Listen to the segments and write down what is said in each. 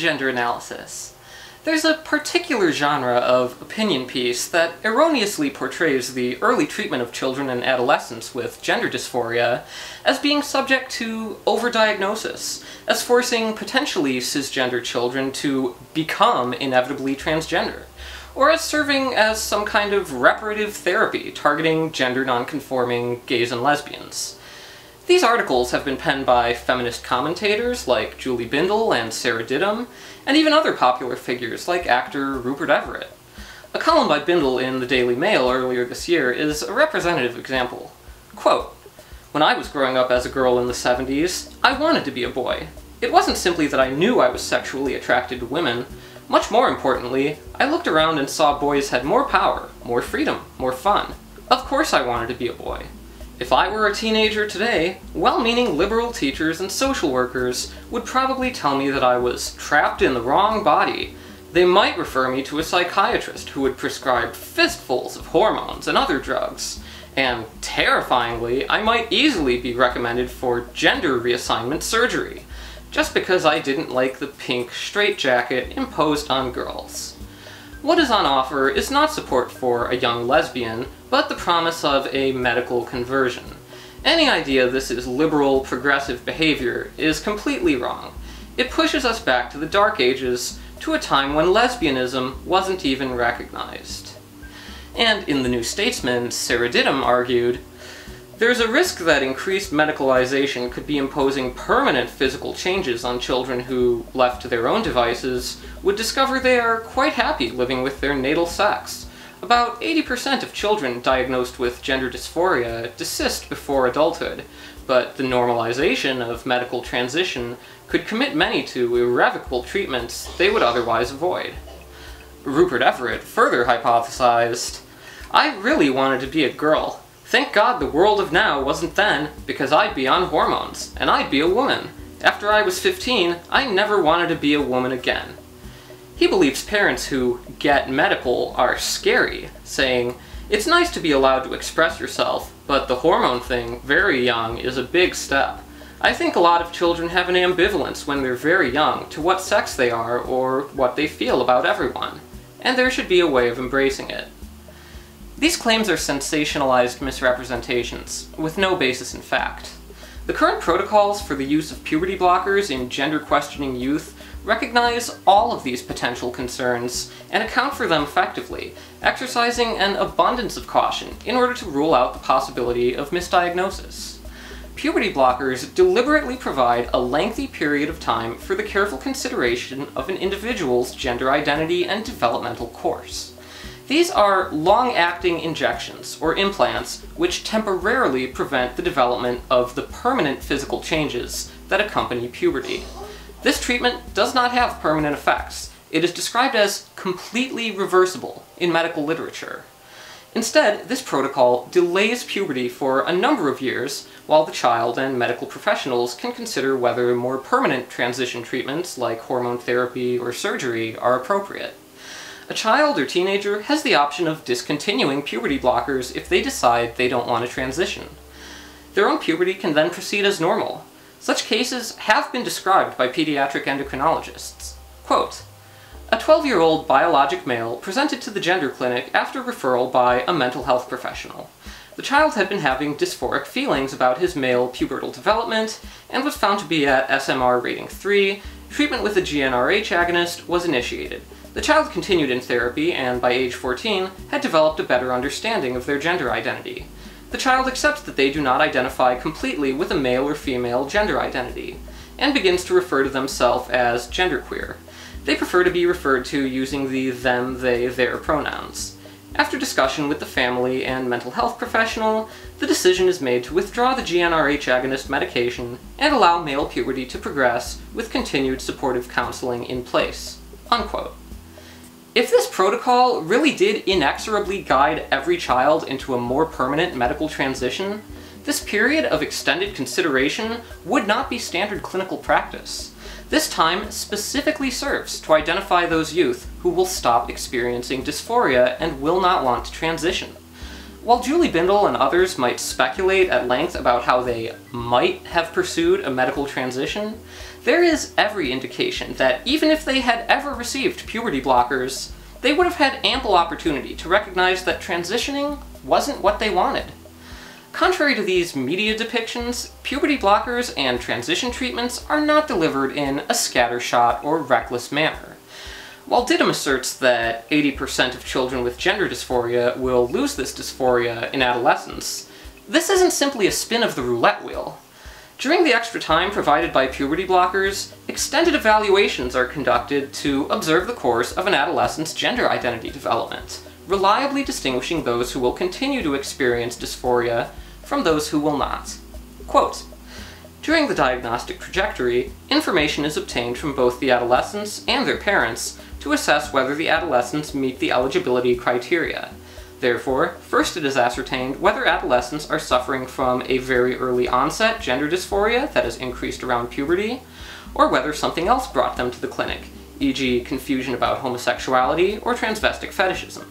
gender analysis. There's a particular genre of opinion piece that erroneously portrays the early treatment of children and adolescents with gender dysphoria as being subject to overdiagnosis, as forcing potentially cisgender children to become inevitably transgender, or as serving as some kind of reparative therapy targeting gender nonconforming gays and lesbians. These articles have been penned by feminist commentators like Julie Bindel and Sarah Ditum, and even other popular figures like actor Rupert Everett. A column by Bindel in the Daily Mail earlier this year is a representative example. Quote, "When I was growing up as a girl in the 70s, I wanted to be a boy. It wasn't simply that I knew I was sexually attracted to women. Much more importantly, I looked around and saw boys had more power, more freedom, more fun. Of course I wanted to be a boy. If I were a teenager today, well-meaning liberal teachers and social workers would probably tell me that I was trapped in the wrong body. They might refer me to a psychiatrist who would prescribe fistfuls of hormones and other drugs. And terrifyingly, I might easily be recommended for gender reassignment surgery, just because I didn't like the pink straitjacket imposed on girls." What is on offer is not support for a young lesbian, but the promise of a medical conversion. Any idea this is liberal, progressive behavior is completely wrong. It pushes us back to the Dark Ages, to a time when lesbianism wasn't even recognized. And in The New Statesman, Sarah Ditum argued, "There's a risk that increased medicalization could be imposing permanent physical changes on children who, left to their own devices, would discover they are quite happy living with their natal sex. About 80% of children diagnosed with gender dysphoria desist before adulthood, but the normalization of medical transition could commit many to irrevocable treatments they would otherwise avoid." Rupert Everett further hypothesized, "I really wanted to be a girl. Thank God the world of now wasn't then, because I'd be on hormones, and I'd be a woman. After I was 15, I never wanted to be a woman again." He believes parents who get medical are scary, saying, "It's nice to be allowed to express yourself, but the hormone thing, very young, is a big step. I think a lot of children have an ambivalence when they're very young to what sex they are or what they feel about everyone, and there should be a way of embracing it." These claims are sensationalized misrepresentations, with no basis in fact. The current protocols for the use of puberty blockers in gender-questioning youth recognize all of these potential concerns and account for them effectively, exercising an abundance of caution in order to rule out the possibility of misdiagnosis. Puberty blockers deliberately provide a lengthy period of time for the careful consideration of an individual's gender identity and developmental course. These are long-acting injections, or implants, which temporarily prevent the development of the permanent physical changes that accompany puberty. This treatment does not have permanent effects. It is described as completely reversible in medical literature. Instead, this protocol delays puberty for a number of years, while the child and medical professionals can consider whether more permanent transition treatments like hormone therapy or surgery are appropriate. A child or teenager has the option of discontinuing puberty blockers if they decide they don't want to transition. Their own puberty can then proceed as normal. Such cases have been described by pediatric endocrinologists. Quote, "A 12-year-old biologic male presented to the gender clinic after referral by a mental health professional. The child had been having dysphoric feelings about his male pubertal development and was found to be at SMR rating 3. Treatment with a GnRH agonist was initiated. The child continued in therapy and, by age 14, had developed a better understanding of their gender identity. The child accepts that they do not identify completely with a male or female gender identity, and begins to refer to themselves as genderqueer. They prefer to be referred to using the them, they, their pronouns. After discussion with the family and mental health professional, the decision is made to withdraw the GnRH agonist medication and allow male puberty to progress with continued supportive counseling in place." Unquote. If this protocol really did inexorably guide every child into a more permanent medical transition, this period of extended consideration would not be standard clinical practice. This time specifically serves to identify those youth who will stop experiencing dysphoria and will not want to transition. While Julie Bindel and others might speculate at length about how they might have pursued a medical transition, there is every indication that even if they had ever received puberty blockers, they would have had ample opportunity to recognize that transitioning wasn't what they wanted. Contrary to these media depictions, puberty blockers and transition treatments are not delivered in a scattershot or reckless manner. While Ditum asserts that 80% of children with gender dysphoria will lose this dysphoria in adolescence, this isn't simply a spin of the roulette wheel. During the extra time provided by puberty blockers, extended evaluations are conducted to observe the course of an adolescent's gender identity development, reliably distinguishing those who will continue to experience dysphoria from those who will not. Quote, "During the diagnostic trajectory, information is obtained from both the adolescents and their parents to assess whether the adolescents meet the eligibility criteria. Therefore, first it is ascertained whether adolescents are suffering from a very early onset gender dysphoria that has increased around puberty, or whether something else brought them to the clinic, e.g. confusion about homosexuality or transvestic fetishism.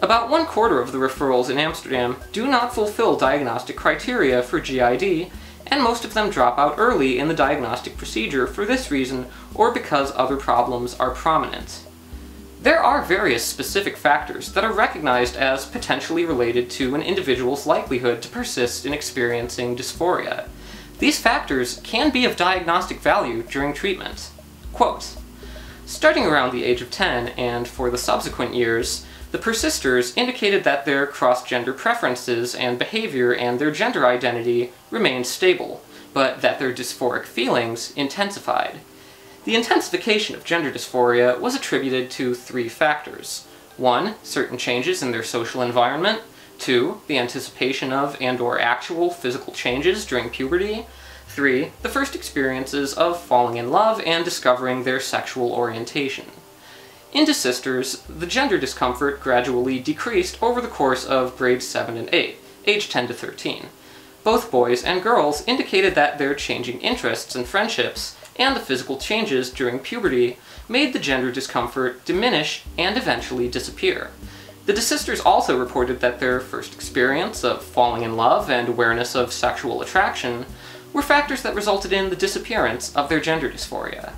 About 1/4 of the referrals in Amsterdam do not fulfill diagnostic criteria for GID, and most of them drop out early in the diagnostic procedure for this reason or because other problems are prominent." There are various specific factors that are recognized as potentially related to an individual's likelihood to persist in experiencing dysphoria. These factors can be of diagnostic value during treatment. Quote, "Starting around the age of 10 and for the subsequent years, the persisters indicated that their cross-gender preferences and behavior and their gender identity remained stable, but that their dysphoric feelings intensified. The intensification of gender dysphoria was attributed to 3 factors. 1. Certain changes in their social environment. 2. The anticipation of and/or actual physical changes during puberty. 3. The first experiences of falling in love and discovering their sexual orientation. In desisters, the gender discomfort gradually decreased over the course of grades 7 and 8, age 10 to 13. Both boys and girls indicated that their changing interests and friendships and the physical changes during puberty made the gender discomfort diminish and eventually disappear. The desisters also reported that their first experience of falling in love and awareness of sexual attraction were factors that resulted in the disappearance of their gender dysphoria."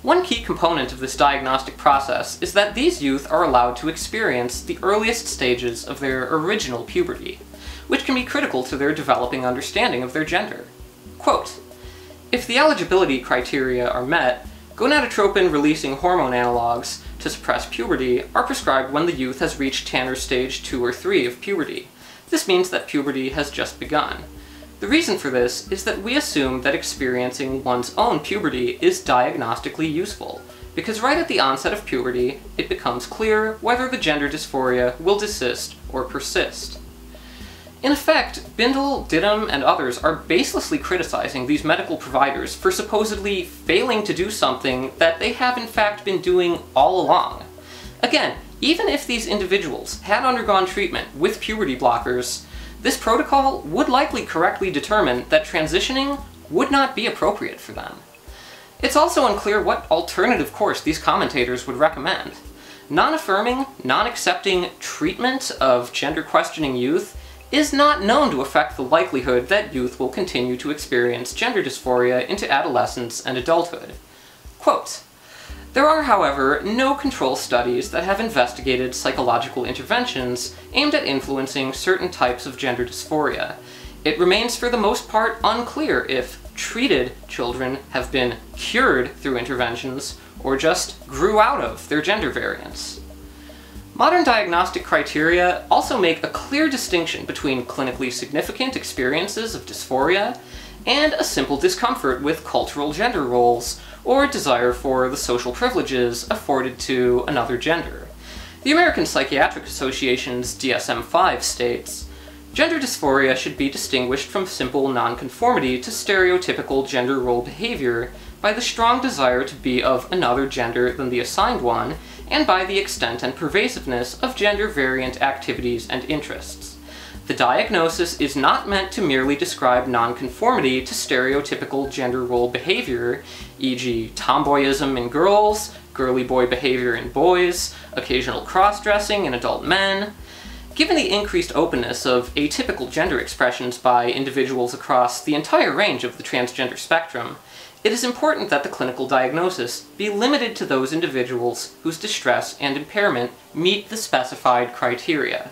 One key component of this diagnostic process is that these youth are allowed to experience the earliest stages of their original puberty, which can be critical to their developing understanding of their gender. Quote, "If the eligibility criteria are met, gonadotropin-releasing hormone analogs to suppress puberty are prescribed when the youth has reached Tanner stage 2 or 3 of puberty. This means that puberty has just begun. The reason for this is that we assume that experiencing one's own puberty is diagnostically useful, because right at the onset of puberty, it becomes clear whether the gender dysphoria will desist or persist." In effect, Bindel, Ditum, and others are baselessly criticizing these medical providers for supposedly failing to do something that they have in fact been doing all along. Again, even if these individuals had undergone treatment with puberty blockers, this protocol would likely correctly determine that transitioning would not be appropriate for them. It's also unclear what alternative course these commentators would recommend. Non-affirming, non-accepting treatment of gender-questioning youth is not known to affect the likelihood that youth will continue to experience gender dysphoria into adolescence and adulthood. Quote, "There are, however, no control studies that have investigated psychological interventions aimed at influencing certain types of gender dysphoria. It remains for the most part unclear if treated children have been cured through interventions or just grew out of their gender variants." Modern diagnostic criteria also make a clear distinction between clinically significant experiences of dysphoria and a simple discomfort with cultural gender roles or desire for the social privileges afforded to another gender. The American Psychiatric Association's DSM-5 states, "Gender dysphoria should be distinguished from simple nonconformity to stereotypical gender role behavior by the strong desire to be of another gender than the assigned one, and by the extent and pervasiveness of gender-variant activities and interests. The diagnosis is not meant to merely describe nonconformity to stereotypical gender role behavior, e.g. tomboyism in girls, girly boy behavior in boys, occasional cross-dressing in adult men. Given the increased openness of atypical gender expressions by individuals across the entire range of the transgender spectrum, It is important that the clinical diagnosis be limited to those individuals whose distress and impairment meet the specified criteria.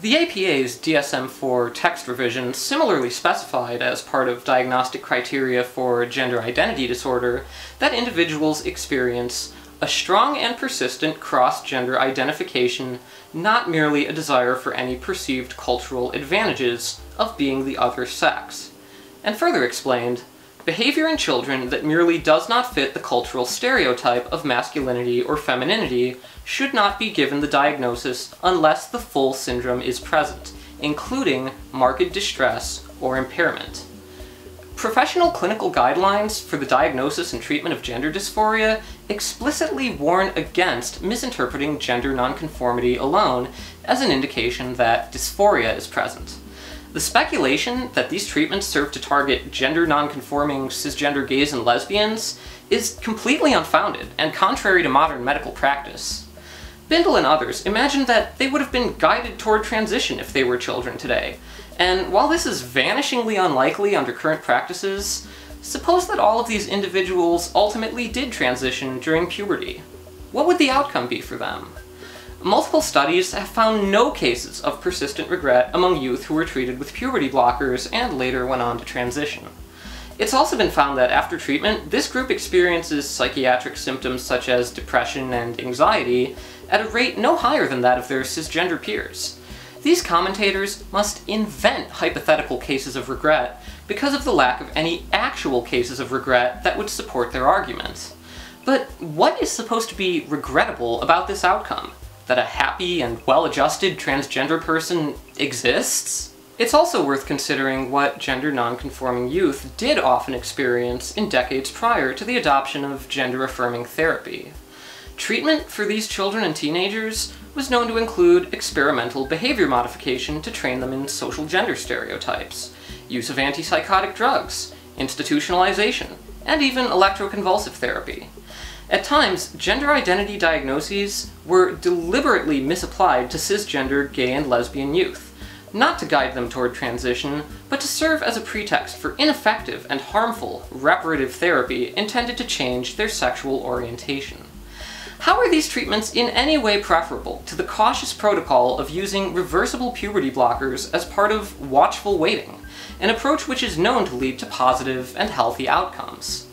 The APA's DSM-IV text revision similarly specified as part of diagnostic criteria for gender identity disorder that individuals experience a strong and persistent cross-gender identification, not merely a desire for any perceived cultural advantages of being the other sex. And further explained, behavior in children that merely does not fit the cultural stereotype of masculinity or femininity should not be given the diagnosis unless the full syndrome is present, including marked distress or impairment. Professional clinical guidelines for the diagnosis and treatment of gender dysphoria explicitly warn against misinterpreting gender nonconformity alone as an indication that dysphoria is present. The speculation that these treatments serve to target gender nonconforming cisgender gays and lesbians is completely unfounded and contrary to modern medical practice. Bindel and others imagined that they would have been guided toward transition if they were children today, and while this is vanishingly unlikely under current practices, suppose that all of these individuals ultimately did transition during puberty. What would the outcome be for them? Multiple studies have found no cases of persistent regret among youth who were treated with puberty blockers and later went on to transition. It's also been found that after treatment, this group experiences psychiatric symptoms such as depression and anxiety at a rate no higher than that of their cisgender peers. These commentators must invent hypothetical cases of regret because of the lack of any actual cases of regret that would support their arguments. But what is supposed to be regrettable about this outcome? That a happy and well-adjusted transgender person exists? It's also worth considering what gender nonconforming youth did often experience in decades prior to the adoption of gender-affirming therapy. Treatment for these children and teenagers was known to include experimental behavior modification to train them in social gender stereotypes, use of antipsychotic drugs, institutionalization, and even electroconvulsive therapy. At times, gender identity diagnoses were deliberately misapplied to cisgender, gay, and lesbian youth, not to guide them toward transition, but to serve as a pretext for ineffective and harmful reparative therapy intended to change their sexual orientation. How are these treatments in any way preferable to the cautious protocol of using reversible puberty blockers as part of watchful waiting, an approach which is known to lead to positive and healthy outcomes?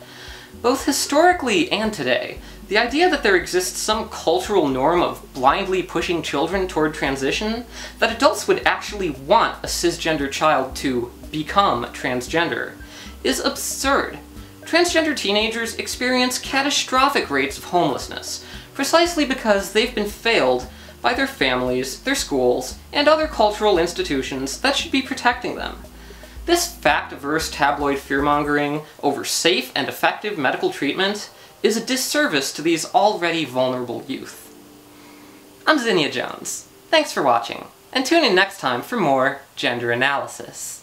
Both historically and today, the idea that there exists some cultural norm of blindly pushing children toward transition, that adults would actually want a cisgender child to become transgender, is absurd. Transgender teenagers experience catastrophic rates of homelessness, precisely because they've been failed by their families, their schools, and other cultural institutions that should be protecting them. This fact-averse tabloid fearmongering over safe and effective medical treatment is a disservice to these already vulnerable youth. I'm Zinnia Jones. Thanks for watching, and tune in next time for more Gender Analysis.